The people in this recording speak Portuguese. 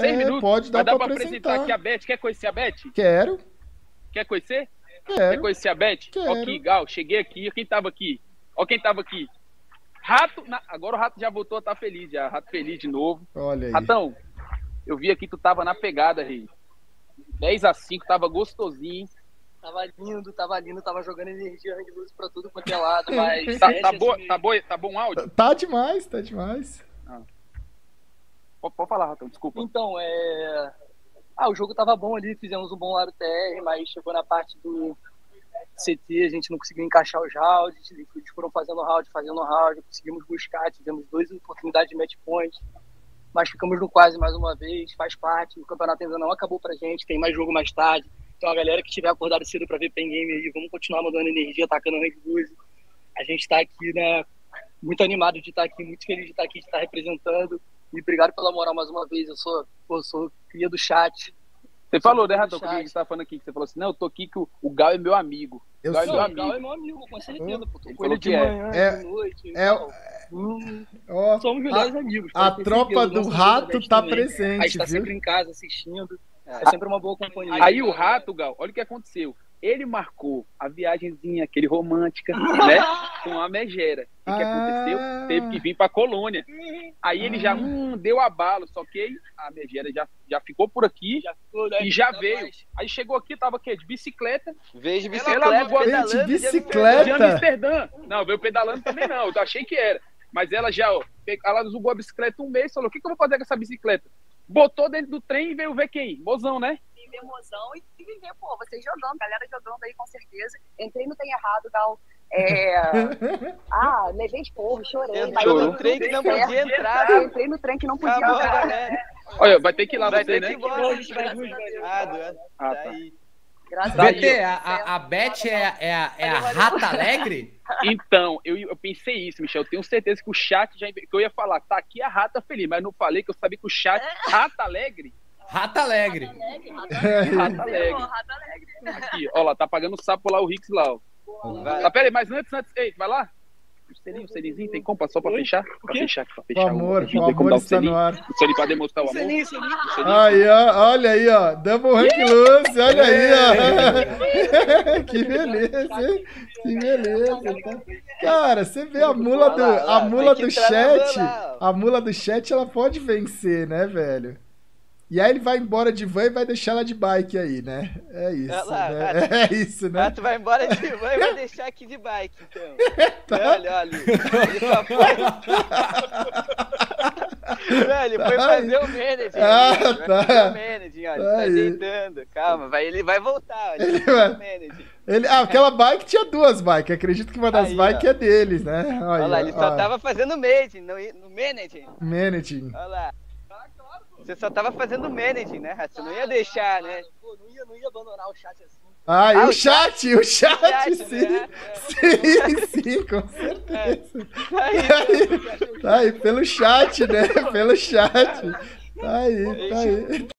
6 minutos? Pode dar pra apresentar aqui a Beth. Quer conhecer a Beth? Quero. Quer conhecer? Quero. Quer conhecer a Beth? Quero. Ó, que legal. Cheguei aqui. Quem tava aqui? Ó, quem tava aqui? Rato. Agora o Rato já voltou a estar feliz. Já. Rato feliz de novo. Olha aí. Ratão, eu vi aqui, tu tava na pegada, Rei. 10-5, tava gostosinho. Tava lindo, tava jogando energia, hand luz pra tudo quanto é lado, mas... tá bom o áudio? Tá demais, tá demais. Ah. Pode falar, Ratão, desculpa. Então, o jogo tava bom ali, fizemos um bom lado TR, mas chegou na parte do CT, a gente não conseguiu encaixar os rounds, eles foram fazendo round, conseguimos buscar, tivemos 2 oportunidades de match point, mas ficamos no quase mais uma vez, faz parte, o campeonato ainda não acabou pra gente, tem mais jogo mais tarde. Então a galera que tiver acordado cedo pra ver Pen Game aí, vamos continuar mandando energia, atacando a Red Bull. A gente tá aqui, né, muito animado de estar aqui, muito feliz de estar aqui, de estar representando. E obrigado pela moral mais uma vez, eu sou cria do chat. Você falou, né, Ratão, que a gente tá falando aqui, que você falou assim, não, eu tô aqui que o Gal é meu amigo. Eu sou. O Gal é meu amigo, com certeza, pô. Tô com ele de manhã, de noite. Somos melhores amigos. A tropa do Rato tá presente, viu? A gente tá sempre em casa assistindo. É sempre uma boa companhia. Aí o Rato, Gal, olha o que aconteceu. Ele marcou a viagemzinha, aquele romântica, né? Com a megera. O que aconteceu? Teve que vir pra Colônia. Aí ele já deu abalo, só que a megera já ficou por aqui e já veio. Aí chegou aqui, tava aqui, de bicicleta. Veio de bicicleta. De Amsterdã. Não, veio pedalando também não, eu achei que era. Mas ela já, ó, ela usou a bicicleta um mês, falou, o que eu vou fazer com essa bicicleta? Botou dentro do trem e veio ver quem? Mozão, né? Viver Mozão e viver, pô, vocês jogando, galera jogando aí com certeza. Entrei no Tem Errado, Gal. Levei esporro, chorei. Entrei no trem que não podia entrar. Olha, vai ter que ir lá, vai ter, né? BT, a Beth é a Rata Alegre? Então, eu pensei isso, Michel. Eu tenho certeza que o chat que eu ia falar, tá aqui a Rata Feliz, mas não falei que eu sabia que o chat. Rata Alegre? Rata Alegre. Rata Alegre. Aqui, ó lá, tá pagando o sapo lá, o Rix lá, ó. Tá, peraí, mas antes, ei, vai lá. O selinho, tem como? Só pra fechar? Pra fechar. O amor está no ar. O selinho pra demonstrar o amor. O selinho. Aí, ó, olha aí, ó. Double Rank Luz, olha aí, ó. Que beleza, hein? Que beleza. Cara, você vê a mula do, chat. A mula do chat, ela pode vencer, né, velho? E aí ele vai embora de van e vai deixar ela de bike aí, né? É isso, né? Ah, tu vai embora de van e vai deixar aqui de bike, então. Tá. Olha. Ele foi fazer o managing. Fazer o managing, olha. Tá ajeitando. Calma, ele vai voltar, olha. Ele vai fazer o managing. Aquela bike tinha 2 bikes. Acredito que uma das bikes é deles, né? Olha lá, ele só tava fazendo o managing, no managing. Managing. Olha lá. Você só tava fazendo managing, né, Rato? Você não ia deixar, né? Pô, não ia abandonar o chat assim. Ah, e o chat, sim. Né? Sim, com certeza. Tá aí, pelo chat, né? Pelo chat. Tá aí.